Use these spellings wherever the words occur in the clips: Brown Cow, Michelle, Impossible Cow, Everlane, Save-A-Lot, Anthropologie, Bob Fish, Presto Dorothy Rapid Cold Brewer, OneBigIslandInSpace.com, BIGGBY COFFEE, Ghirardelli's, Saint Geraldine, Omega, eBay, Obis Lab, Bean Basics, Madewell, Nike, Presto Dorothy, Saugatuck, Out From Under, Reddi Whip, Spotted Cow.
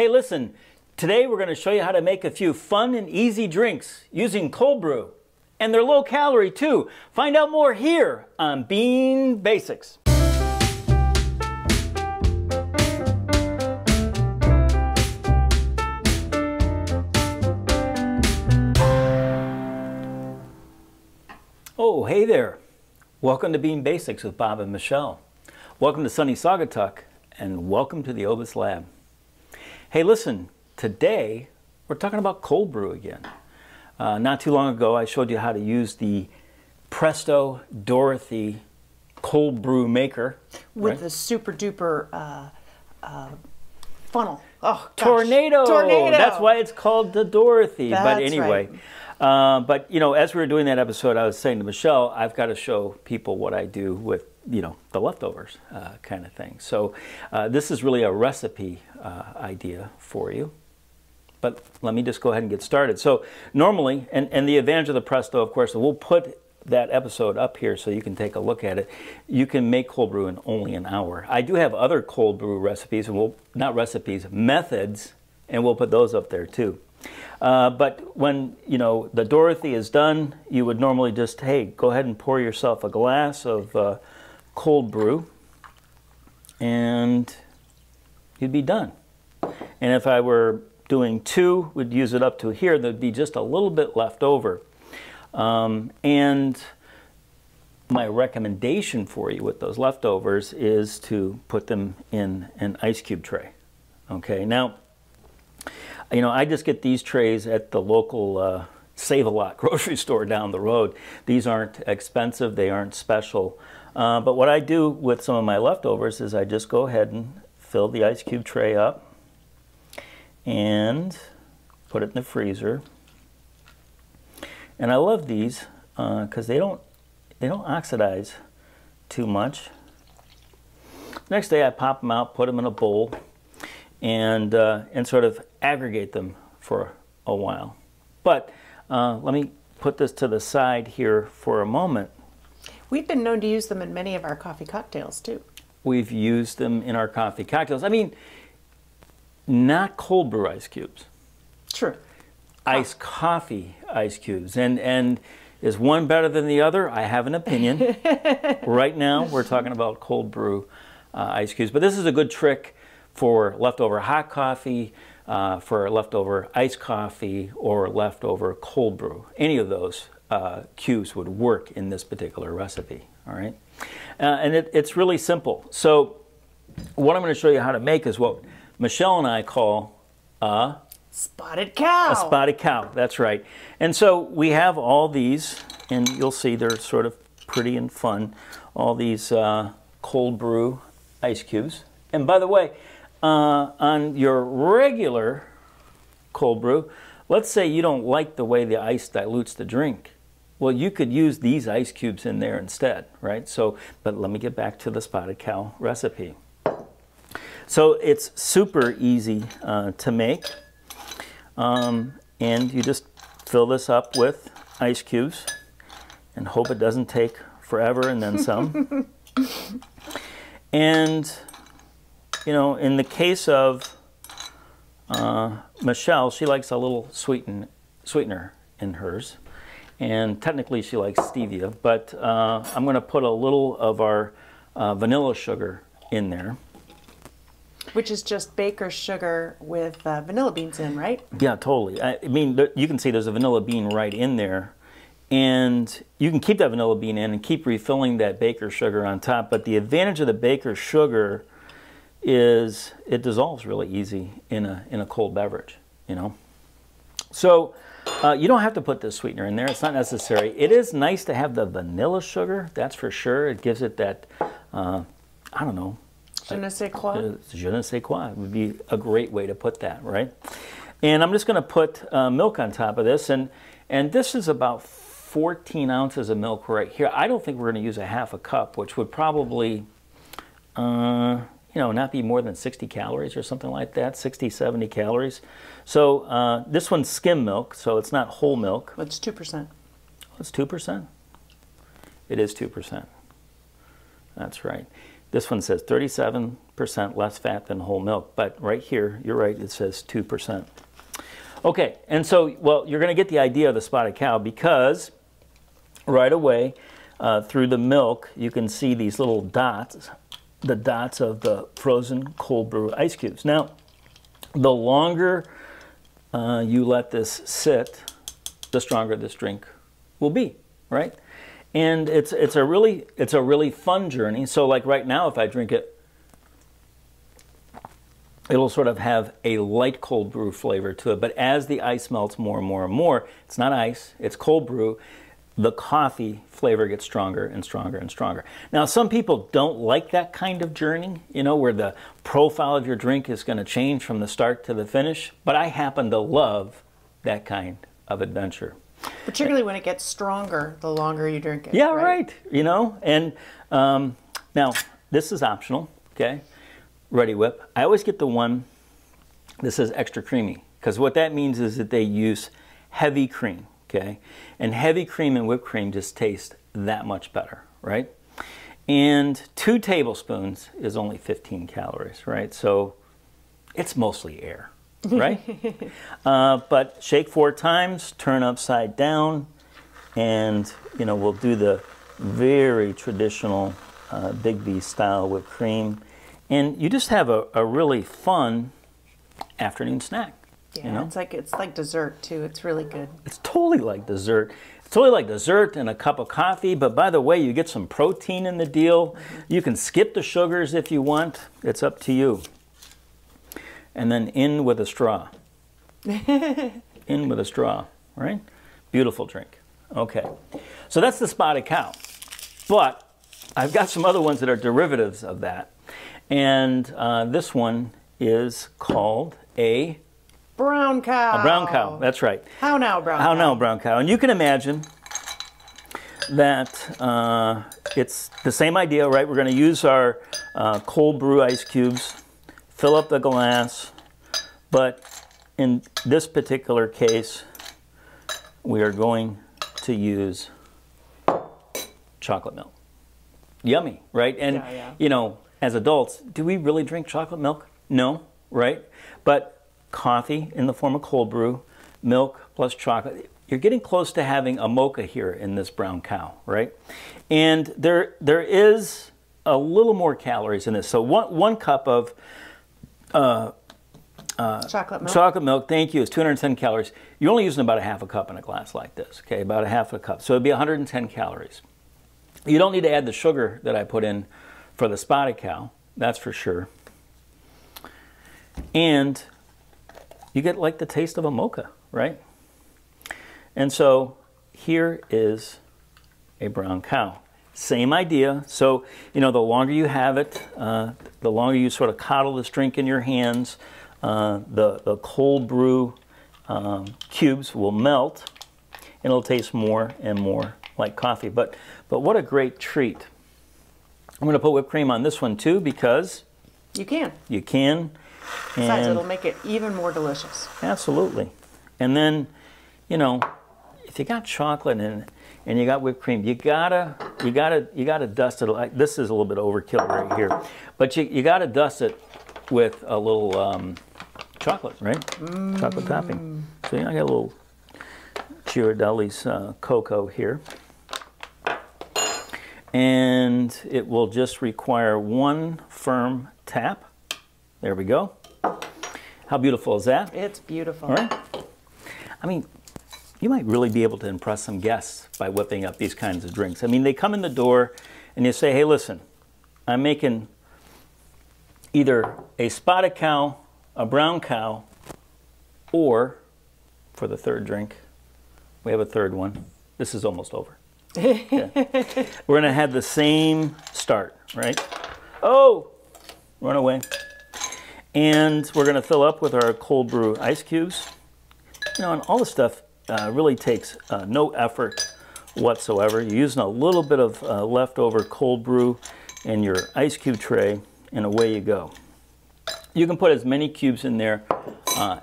Hey, listen, today we're going to show you how to make a few fun and easy drinks using cold brew. And they're low calorie too. Find out more here on Bean Basics. Oh, hey there. Welcome to Bean Basics with Bob and Michelle. Welcome to sunny Saugatuck, and welcome to the Obis Lab. Hey, listen, today we're talking about cold brew again. Not too long ago, I showed you how to use the Presto Dorothy cold brew maker. With the super duper funnel. Oh, gosh. Tornado! Tornado! That's why it's called the Dorothy. That's but anyway. Right. But you know, as we were doing that episode, I was saying to Michelle, I've got to show people what I do with, you know, the leftovers kind of thing. So this is really a recipe idea for you. But let me just go ahead and get started. So normally, and the advantage of the Presto, of course, we'll put that episode up here so you can take a look at it. You can make cold brew in only an hour. I do have other cold brew recipes, and we'll, not recipes, methods, and we'll put those up there too. But when, you know, the Dorothy is done, you would normally just, hey, go ahead and pour yourself a glass of cold brew, and you'd be done. And if I were doing two, we'd use it up to here. There'd be just a little bit left over. And my recommendation for you with those leftovers is to put them in an ice cube tray. Okay, now, you know, I just get these trays at the local Save-A-Lot grocery store down the road. These aren't expensive, they aren't special. But what I do with some of my leftovers is I just go ahead and fill the ice cube tray up and put it in the freezer. And I love these because they don't oxidize too much. Next day I pop them out, put them in a bowl, and sort of aggregate them for a while. But let me put this to the side here for a moment. We've been known to use them in many of our coffee cocktails too. We've used them in our coffee cocktails. I mean, not cold brew ice cubes. True. Iced coffee ice cubes. And is one better than the other? I have an opinion. Right now we're talking about cold brew ice cubes. But this is a good trick for leftover hot coffee, for leftover iced coffee, or leftover cold brew. Any of those cubes would work in this particular recipe, all right? And it's really simple. So what I'm going to show you how to make is what Michelle and I call a Spotted Cow. A Spotted Cow, that's right. And so we have all these, and you'll see they're sort of pretty and fun, all these cold brew ice cubes. And by the way, on your regular cold brew, let's say you don't like the way the ice dilutes the drink. Well, you could use these ice cubes in there instead, right? So, but let me get back to the Spotted Cow recipe. So it's super easy to make. And you just fill this up with ice cubes and hope it doesn't take forever and then some. And you know, in the case of Michelle, she likes a little sweetener in hers. And technically she likes stevia, but I'm going to put a little of our vanilla sugar in there. Which is just baker's sugar with vanilla beans in, right? Yeah, totally. I mean, you can see there's a vanilla bean right in there. And you can keep that vanilla bean in and keep refilling that baker's sugar on top. But the advantage of the baker's sugar is it dissolves really easy in a cold beverage, you know. So you don't have to put this sweetener in there. It's not necessary. It is nice to have the vanilla sugar, that's for sure. It gives it that, I don't know. Je ne sais quoi. Je ne sais quoi would be a great way to put that, right? And I'm just going to put milk on top of this. And this is about 14 ounces of milk right here. I don't think we're going to use a half a cup, which would probably... you know, not be more than 60 calories or something like that, 60, 70 calories. So this one's skim milk, so it's not whole milk. It's 2%. It's 2%? It is 2%. That's right. This one says 37% less fat than whole milk, but right here, you're right, it says 2%. Okay, and so, well, you're going to get the idea of the Spotted Cow because right away through the milk, you can see these little dots, the dots of the frozen cold brew ice cubes. Now, the longer you let this sit, the stronger this drink will be, right? And it's a really fun journey. So like right now, if I drink it, it'll sort of have a light cold brew flavor to it. But as the ice melts more and more and more, it's not ice, it's cold brew. The coffee flavor gets stronger and stronger and stronger. Now, some people don't like that kind of journey, you know, where the profile of your drink is going to change from the start to the finish. But I happen to love that kind of adventure. Particularly when it gets stronger, the longer you drink it. Yeah, right. You know, and now this is optional, okay? Reddi Whip. I always get the one that says extra creamy, because what that means is that they use heavy cream, okay? And heavy cream and whipped cream just taste that much better, right? And 2 tablespoons is only 15 calories, right? So it's mostly air. Right? But shake 4 times, turn upside down, and, you know, we'll do the very traditional Bigby style whipped cream. And you just have a really fun afternoon snack. Yeah, you know? it's like dessert, too. It's really good. It's totally like dessert. It's totally like dessert and a cup of coffee. But by the way, you get some protein in the deal. You can skip the sugars if you want. It's up to you. And then in with a straw. In with a straw, right? Beautiful drink. Okay. So that's the Spotted Cow. But I've got some other ones that are derivatives of that. And this one is called a... Brown Cow. A Brown Cow, that's right. How now, Brown Cow? How now, Brown Cow. And you can imagine that it's the same idea, right? We're going to use our cold brew ice cubes, fill up the glass, but in this particular case, we are going to use chocolate milk. Yummy, right? And, yeah, yeah. You know, as adults, do we really drink chocolate milk? No, right? But coffee in the form of cold brew, milk plus chocolate, you're getting close to having a mocha here in this Brown Cow, right? And there is a little more calories in this. So one cup of chocolate milk, thank you, is 210 calories. You're only using about a half a cup in a glass like this, okay? About a half a cup. So it'd be 110 calories. You don't need to add the sugar that I put in for the Spotted Cow, that's for sure. And you get like the taste of a mocha, right? And so here is a Brown Cow. Same idea. So, you know, the longer you have it, the longer you sort of coddle this drink in your hands, the cold brew cubes will melt, and it'll taste more and more like coffee. But what a great treat. I'm going to put whipped cream on this one, too, because... You can. You can. Besides, it'll make it even more delicious. Absolutely. And then, you know, if you got chocolate in it, and you got whipped cream, you gotta dust it. Like, this is a little bit overkill right here, but you gotta dust it with a little chocolate, right? Chocolate topping. So you know, I got a little Ghirardelli's cocoa here, and it will just require one firm tap. There we go. How beautiful is that? It's beautiful. All right. I mean, you might really be able to impress some guests by whipping up these kinds of drinks. I mean, they come in the door and you say, hey, listen, I'm making either a Spotted Cow, a Brown Cow, or for the third drink, we have a third one. This is almost over. Okay. We're going to have the same start, right? Oh, run away. And we're going to fill up with our cold brew ice cubes. You know, and all this stuff really takes no effort whatsoever. You're using a little bit of leftover cold brew in your ice cube tray, and away you go. You can put as many cubes in there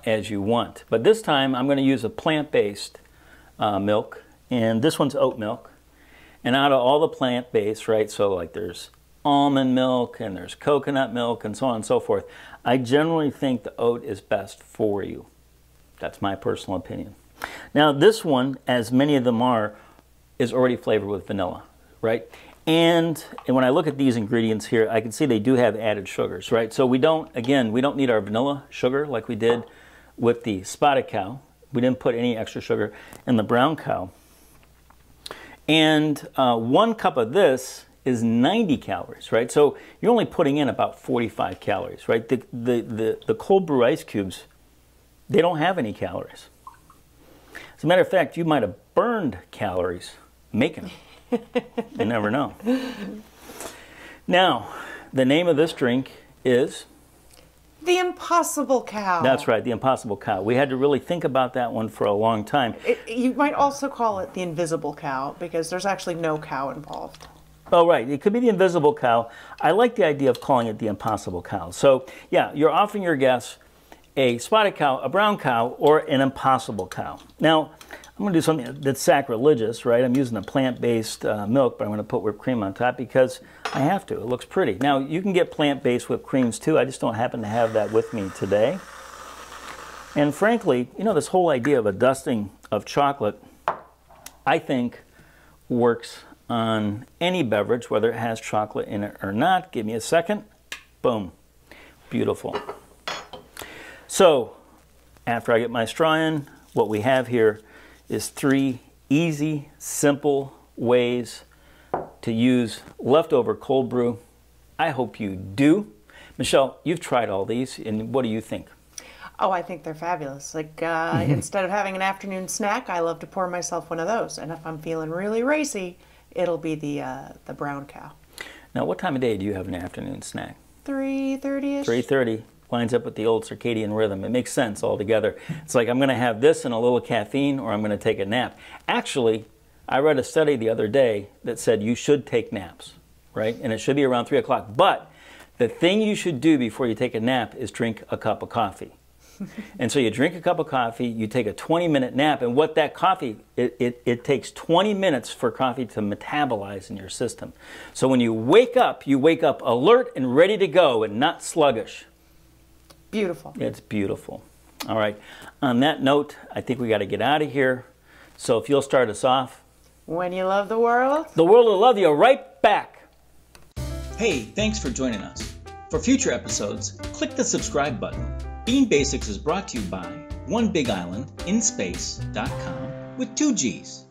as you want. But this time, I'm going to use a plant-based milk, and this one's oat milk. And out of all the plant-based, right, so like there's almond milk and there's coconut milk and so on and so forth. I generally think the oat is best for you. That's my personal opinion. Now this one, as many of them are, is already flavored with vanilla, right? And when I look at these ingredients here, I can see they do have added sugars, right? So we don't, again, we don't need our vanilla sugar like we did with the Spotted Cow. We didn't put any extra sugar in the Brown Cow. And 1 cup of this is 90 calories, right? So you're only putting in about 45 calories, right? The cold brew ice cubes, they don't have any calories. As a matter of fact, you might have burned calories making them. You never know. Now, the name of this drink is? The Impossible Cow. That's right, the Impossible Cow. We had to really think about that one for a long time. You might also call it the Invisible Cow because there's actually no cow involved. Oh, right. It could be the Invisible Cow. I like the idea of calling it the Impossible Cow. So, yeah, you're offering your guests a Spotted Cow, a Brown Cow, or an Impossible Cow. Now, I'm going to do something that's sacrilegious, right? I'm using a plant-based milk, but I'm going to put whipped cream on top because I have to. It looks pretty. Now, you can get plant-based whipped creams, too. I just don't happen to have that with me today. And frankly, you know, this whole idea of a dusting of chocolate, I think, works on any beverage, whether it has chocolate in it or not. Give me a second. Boom. Beautiful. So, after I get my straw in, what we have here is 3 easy, simple ways to use leftover cold brew. I hope you do. Michelle, you've tried all these, and what do you think? Oh, I think they're fabulous. Like, instead of having an afternoon snack, I love to pour myself one of those. And if I'm feeling really racy, it'll be the Brown Cow. Now, what time of day do you have an afternoon snack? 3:30-ish. 3:30. Lines up with the old circadian rhythm. It makes sense altogether. It's like I'm going to have this and a little caffeine or I'm going to take a nap. Actually, I read a study the other day that said you should take naps, right? And it should be around 3 o'clock. But the thing you should do before you take a nap is drink a cup of coffee. And so you drink a cup of coffee, you take a 20-minute nap, and what that coffee, it takes 20 minutes for coffee to metabolize in your system. So when you wake up alert and ready to go and not sluggish. Beautiful. It's beautiful. All right. On that note, I think we got to get out of here. So if you'll start us off. When you love the world will love you right back. Hey, thanks for joining us. For future episodes, click the subscribe button. Bean Basics is brought to you by OneBigIslandInSpace.com with 2 G's.